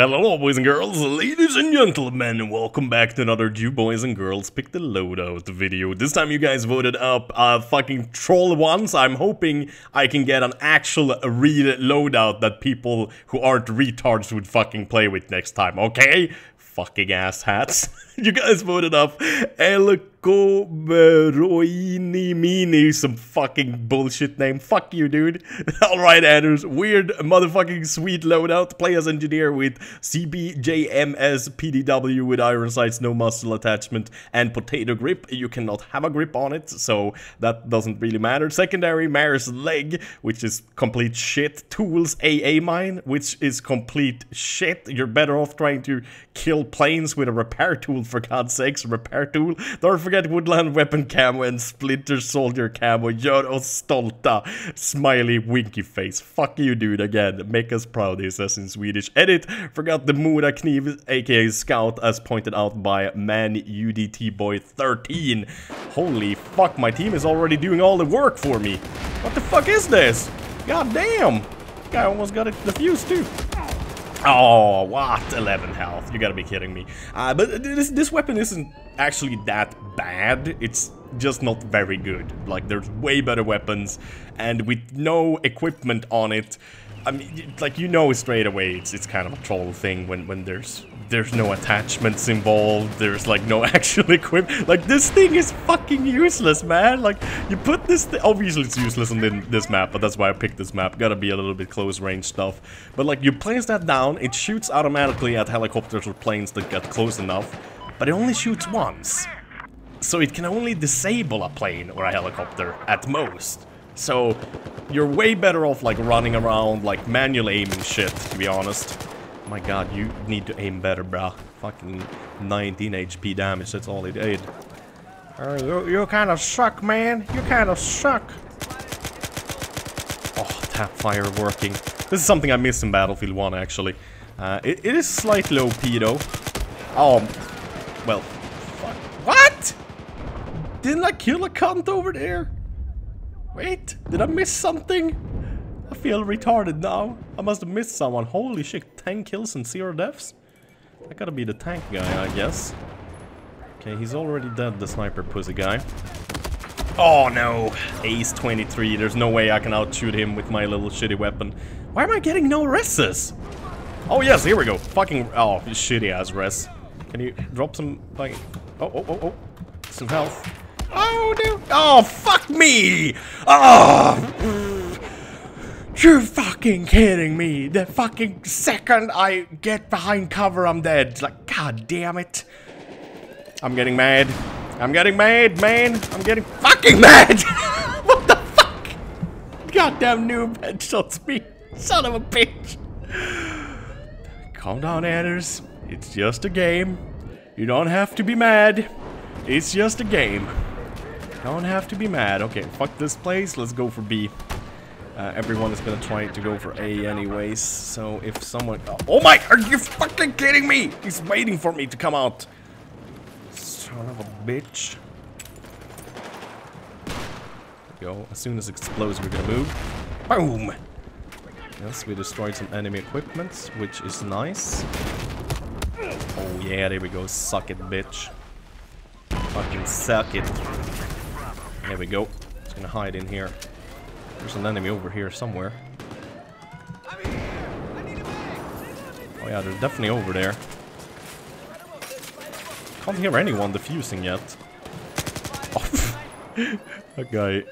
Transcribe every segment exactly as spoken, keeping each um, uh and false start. Hello boys and girls, ladies and gentlemen, and welcome back to another Jew Boys and Girls Pick the Loadout video. This time you guys voted up uh, fucking troll ones. I'm hoping I can get an actual real loadout that people who aren't retards would fucking play with next time, okay? Fucking ass hats. You guys voted up El Coberoini Mini, some fucking bullshit name. Fuck you, dude. Alright, Anders. Weird motherfucking sweet loadout. Play as engineer with C B J M S P D W with iron sights, no muscle attachment, and potato grip. You cannot have a grip on it, so that doesn't really matter. Secondary, Mare's Leg, which is complete shit. Tools, A A mine, which is complete shit. You're better off trying to kill planes with a repair tool, for God's sakes. Repair tool. Don't forget woodland weapon camo and splinter soldier camo. Joro stolta. Smiley winky face. Fuck you, dude, again. Make us proud, it says in Swedish. Edit. Forgot the Muda knife, aka scout, as pointed out by man U D T Boy thirteen. Holy fuck, my team is already doing all the work for me. What the fuck is this? God damn. This guy almost got it defused too. Oh, what? eleven health. You gotta be kidding me. Uh, but this, this weapon isn't actually that bad. It's just not very good. Like, there's way better weapons, and with no equipment on it, I mean, like, you know straight away it's it's kind of a troll thing when, when there's there's no attachments involved, there's, like, no actual equipment. Like, this thing is fucking useless, man. Like, you put this thing... Obviously, it's useless on this map, but that's why I picked this map. Gotta be a little bit close-range stuff. But, like, you place that down, it shoots automatically at helicopters or planes that got close enough, but it only shoots once. So it can only disable a plane or a helicopter, at most. So, you're way better off, like, running around, like, manual aiming shit, to be honest. My god, you need to aim better, bruh. Fucking nineteen H P damage, that's all it did. Uh, you, you kind of suck, man. You kind of suck. Oh, tap fire working. This is something I missed in Battlefield one, actually. Uh, it, it is slightly O P, though. Oh, well, fuck. What? Didn't I kill a cunt over there? Wait, did I miss something? I feel retarded now. I must have missed someone. Holy shit, ten kills and zero deaths? That gotta be the tank guy, I guess. Okay, he's already dead, the sniper pussy guy. Oh no! Ace twenty-three, there's no way I can outshoot him with my little shitty weapon. Why am I getting no reses? Oh yes, here we go. Fucking... oh, shitty ass res. Can you drop some... like... oh, oh, oh, oh. Some health. Oh, dude! Oh, fuck me! Oh! You're fucking kidding me! The fucking second I get behind cover, I'm dead. Like, god damn it! I'm getting mad. I'm getting mad, man. I'm getting fucking mad. What the fuck? Goddamn noob headshots me. Son of a bitch. Calm down, Anders. It's just a game. You don't have to be mad. It's just a game. Don't have to be mad. Okay, fuck this place. Let's go for B. Uh, everyone is gonna try to go for A anyways, so if someone... oh, oh my! Are you fucking kidding me? He's waiting for me to come out! Son of a bitch. There we go. As soon as it explodes, we're gonna move. Boom! Yes, we destroyed some enemy equipment, which is nice. Oh yeah, there we go. Suck it, bitch. Fucking suck it. There we go. Just gonna hide in here. There's an enemy over here somewhere. I'm here. I need a bag. Oh yeah, they're definitely over there. Can't hear anyone defusing yet. Oh, that guy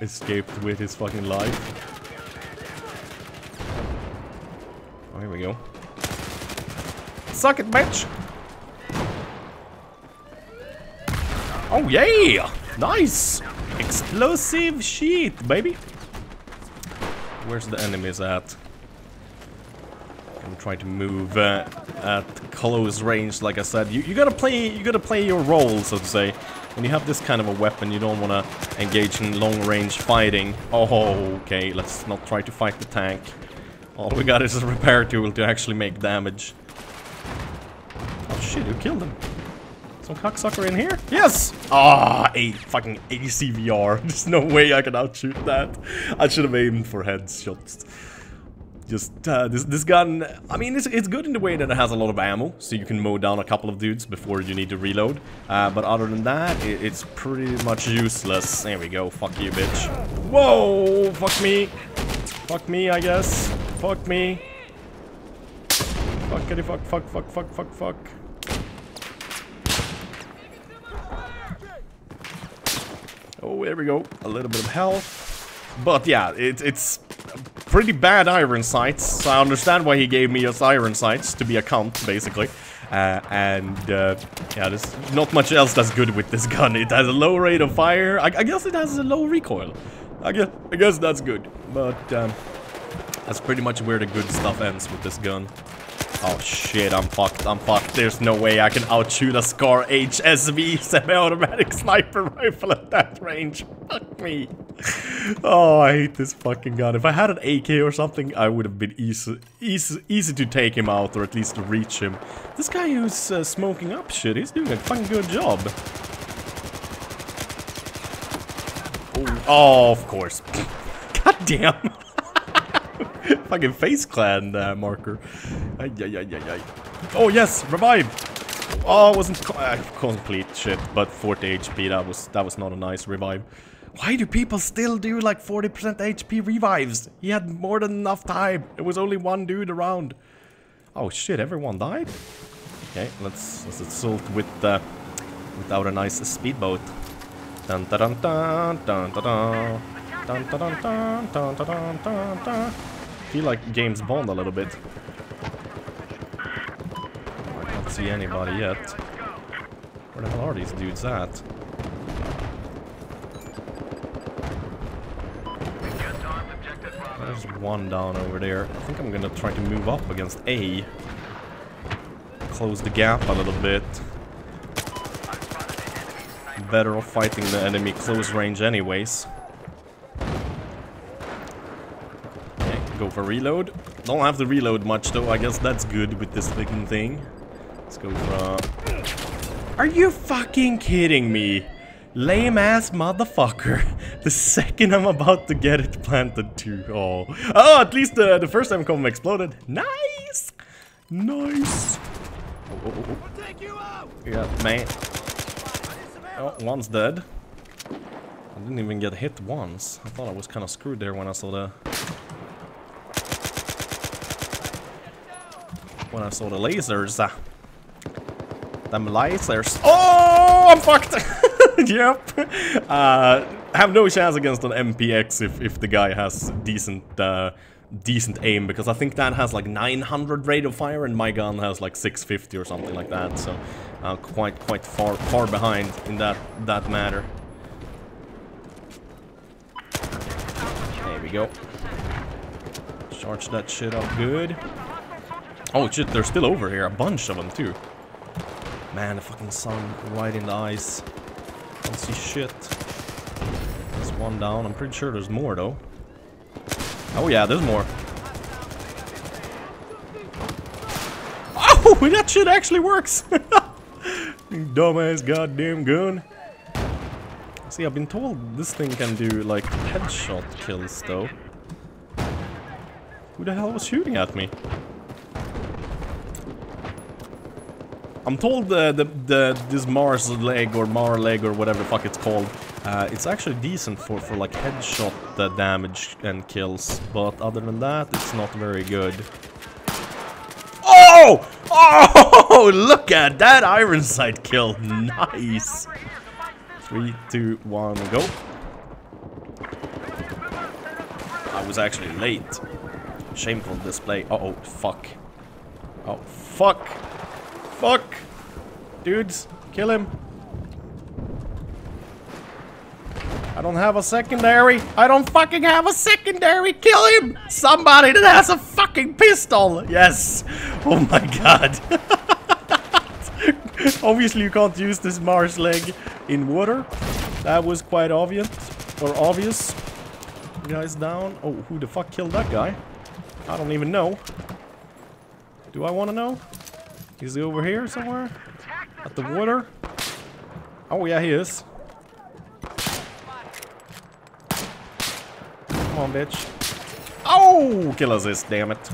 escaped with his fucking life. Oh, here we go. Suck it, bitch! Oh yeah! Nice! Explosive shit, baby! Where's the enemies at? I'm trying to move uh, at close range. Like I said, you, you gotta play. You gotta play your role, so to say. When you have this kind of a weapon, you don't wanna engage in long-range fighting. Oh, okay. Let's not try to fight the tank. All we got is a repair tool to actually make damage. Oh shit! Who killed him? Some cocksucker in here? Yes! Ah, a fucking A C V R. There's no way I can outshoot that. I should have aimed for headshots. Just uh, this this gun. I mean, it's it's good in the way that it has a lot of ammo, so you can mow down a couple of dudes before you need to reload. Uh, but other than that, it, it's pretty much useless. There we go. Fuck you, bitch. Whoa! Fuck me. Fuck me, I guess. Fuck me. Fuckity fuck fuck fuck fuck fuck fuck. Oh, there we go. A little bit of health. But yeah, it, it's. Pretty bad iron sights, so I understand why he gave me his iron sights, to be a cunt, basically. Uh, and, uh, yeah, there's not much else that's good with this gun. It has a low rate of fire. I, I guess it has a low recoil. I guess, I guess that's good. But, um, that's pretty much where the good stuff ends with this gun. Oh, shit, I'm fucked, I'm fucked. There's no way I can outshoot a SCAR H S V semi-automatic sniper rifle at that range. Fuck me. Oh, I hate this fucking gun. If I had an A K or something, I would have been easy, easy, easy to take him out, or at least to reach him. This guy who's uh, smoking up shit, he's doing a fucking good job. Oh, oh of course. God damn. Fucking face clan uh, marker. Ay, ay, ay, ay, ay. Oh yes, revive. Oh, it wasn't co uh, complete shit, but forty H P. That was that was not a nice revive. Why do people still do like forty percent H P revives? He had more than enough time. It was only one dude around. Oh shit, everyone died. Okay, let's let's assault with uh, without a nice speedboat. Dun dun dun dun dun dun dun dun dun dun dun dun dun dun. Feel like James Bond a little bit. I can't see anybody yet. Where the hell are these dudes at? There's one down over there. I think I'm gonna try to move up against A. Close the gap a little bit. Better off fighting the enemy close range anyways. Go for reload. Don't have to reload much though. I guess that's good with this fucking thing. Let's go for uh... Are you fucking kidding me? Lame ass motherfucker. The second I'm about to get it planted too. Oh, oh at least the, the first M COM exploded. Nice! Nice! Oh, oh, oh, oh. Take you out. Yeah, man. Oh, one's dead. I didn't even get hit once. I thought I was kind of screwed there when I saw the... When I saw the lasers, uh, them lasers. Oh, I'm fucked. Yep. Uh, have no chance against an M P X if if the guy has decent uh, decent aim, because I think that has like nine hundred rate of fire and my gun has like six fifty or something like that. So uh, quite quite far far behind in that that matter. There we go. Charge that shit up good. Oh shit, they're still over here, a bunch of them too. Man, the fucking sun right in the eyes. Don't see shit. There's one down, I'm pretty sure there's more though. Oh yeah, there's more. Oh, that shit actually works! Dumbass goddamn gun. See, I've been told this thing can do like headshot kills though. Who the hell was shooting at me? I'm told uh, the, the this Mare's Leg or Mare's Leg or whatever the fuck it's called, uh, it's actually decent for, for like headshot uh, damage and kills, but other than that, it's not very good. Oh! Oh! Look at that iron sight kill! Nice! Three, two, one, go. I was actually late. Shameful display. Uh-oh, fuck. Oh, fuck! Fuck! Dudes, kill him. I don't have a secondary. I don't fucking have a secondary. Kill him! Somebody that has a fucking pistol. Yes. Oh my god. Obviously you can't use this Mare's Leg in water. That was quite obvious. Or obvious. Guys down. Oh, who the fuck killed that guy? I don't even know. Do I want to know? Is he over here somewhere? At the water? Oh yeah, he is. Come on, bitch. Oh, kill us this, damn it.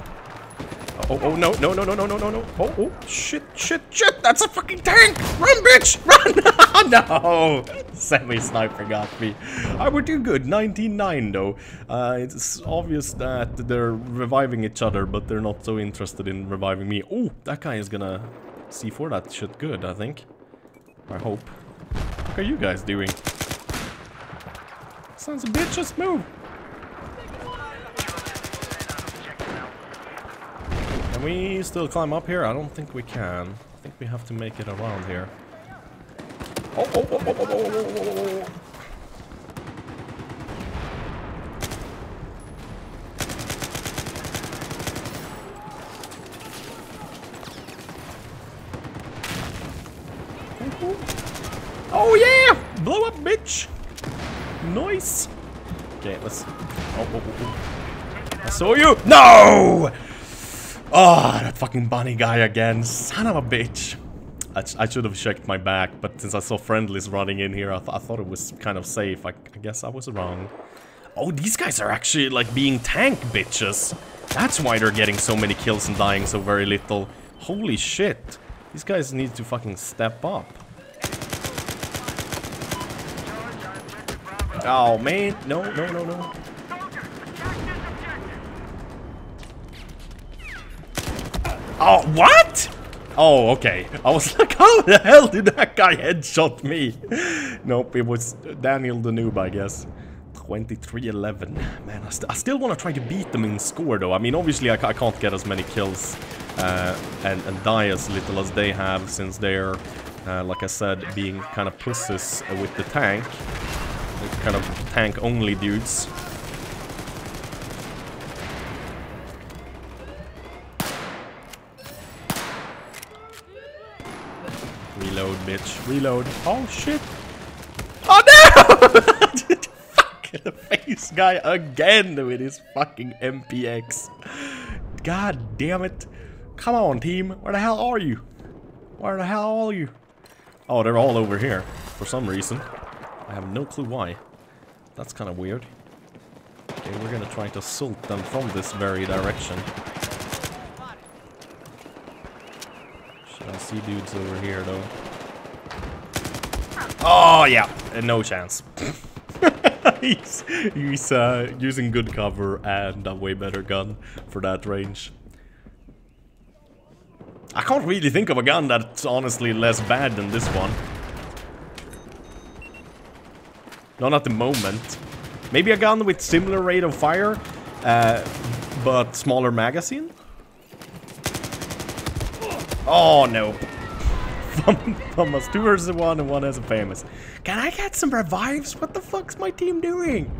Oh, oh, no, no, no, no, no, no, no, no. Oh, oh, shit, shit, shit. That's a fucking tank. Run, bitch. Run. No. Semi-sniper got me. I would do good. nineteen nine, though. Uh, it's obvious that they're reviving each other, but they're not so interested in reviving me. Oh, that guy is gonna C four that shit good, I think. I hope. What are you guys doing? Sons of bitches, move. We still climb up here? I don't think we can. I think we have to make it around here. Oh, oh, oh, oh, oh, oh, oh, oh. Oh yeah! Blow up, bitch! Nice! Okay, let's... Oh, oh, oh. I saw you! No! Oh, that fucking bunny guy again, son of a bitch. I, sh I should have checked my back, but since I saw friendlies running in here, I, th I thought it was kind of safe. I, I guess I was wrong. Oh, these guys are actually like being tank bitches. That's why they're getting so many kills and dying so very little. Holy shit. These guys need to fucking step up. Oh, man. No, no, no, no. Oh, what? Oh, okay. I was like, how the hell did that guy headshot me? Nope, it was Daniel the noob, I guess. twenty-three eleven. Man, I, st I still want to try to beat them in score, though. I mean, obviously, I, I can't get as many kills uh, and, and die as little as they have, since they're, uh, like I said, being kind of pussies with the tank. They're kind of tank-only dudes. Reload, bitch. Reload. Oh, shit. Oh, no! Fuck the face guy again with his fucking M P X. God damn it. Come on, team. Where the hell are you? Where the hell are you? Oh, they're all over here for some reason. I have no clue why. That's kind of weird. Okay, we're gonna try to assault them from this very direction. I see dudes over here, though. Oh, yeah. Uh, no chance. he's he's uh, using good cover and a way better gun for that range. I can't really think of a gun that's honestly less bad than this one. Not at the moment. Maybe a gun with similar rate of fire, uh, but smaller magazine? Oh, no. Thomas, two versus one and one as a famous. Can I get some revives? What the fuck's my team doing?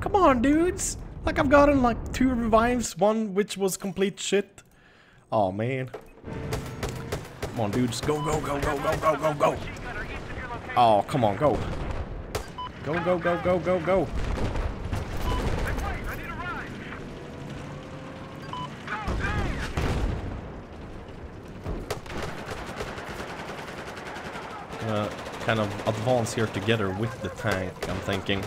Come on, dudes. Like, I've gotten, like, two revives, one which was complete shit. Oh, man. Come on, dudes. Go, go, go, go, go, go, go, go. Oh, come on, go. Go, go, go, go, go, go. Uh, kind of advance here together with the tank, I'm thinking.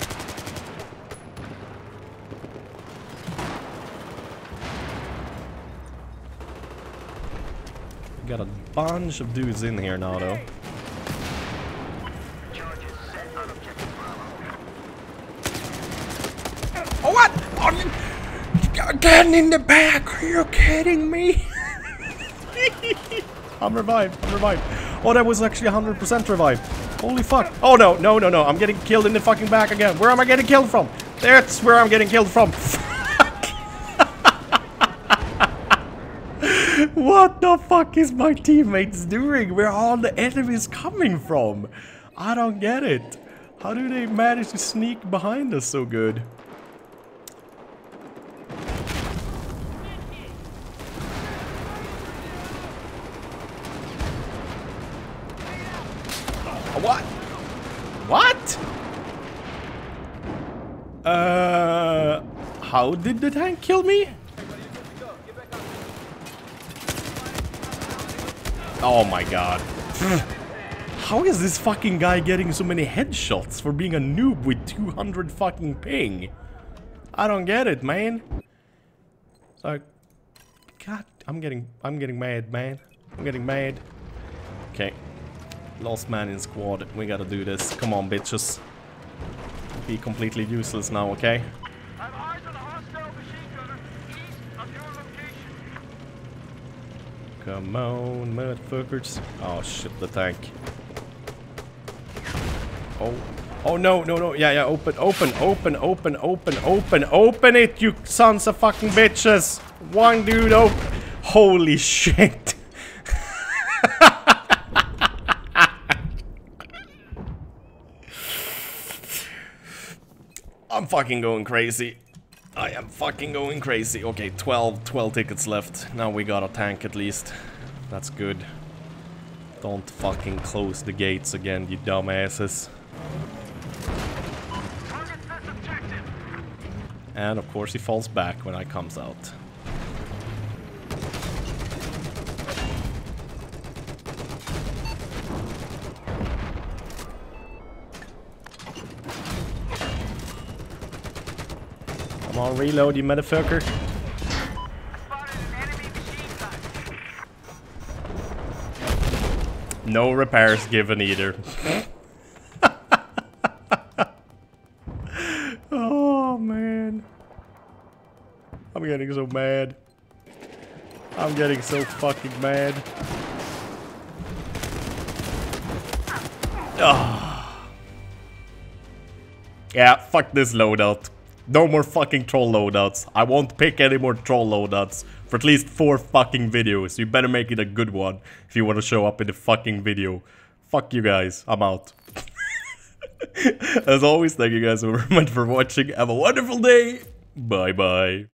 We got a bunch of dudes in here now, though. Oh, what? Oh, gun in the back? Are you kidding me? I'm revived, I'm revived. Oh, that was actually one hundred percent revive. Holy fuck. Oh, no, no, no, no. I'm getting killed in the fucking back again. Where am I getting killed from? That's where I'm getting killed from. Fuck. What the fuck is my teammates doing? Where are all the enemies coming from? I don't get it. How do they manage to sneak behind us so good? What? What? Uh, how did the tank kill me? Oh my god. How is this fucking guy getting so many headshots for being a noob with two hundred fucking ping? I don't get it, man. So, God, I'm getting, I'm getting mad, man. I'm getting mad. Okay, last man in squad. We gotta do this. Come on, bitches. Be completely useless now, okay? I've eyes on a hostile machine gunner east of your location. Come on, motherfuckers. Oh shit, the tank. Oh, oh no, no, no, yeah, yeah, open, open, open, open, open, open, open it, you sons of fucking bitches. One dude open. Holy shit. I'm fucking going crazy. I am fucking going crazy. Okay, twelve, twelve tickets left. Now we got a tank at least. That's good. Don't fucking close the gates again, you dumbasses. And of course he falls back when I comes out. Come on, reload, you motherfucker. No repairs given either. Oh man. I'm getting so mad. I'm getting so fucking mad. Oh. Yeah, fuck this loadout. No more fucking troll loadouts. I won't pick any more troll loadouts for at least four fucking videos. You better make it a good one if you want to show up in the fucking video. Fuck you guys. I'm out. As always, thank you guys so much for watching. Have a wonderful day. Bye bye.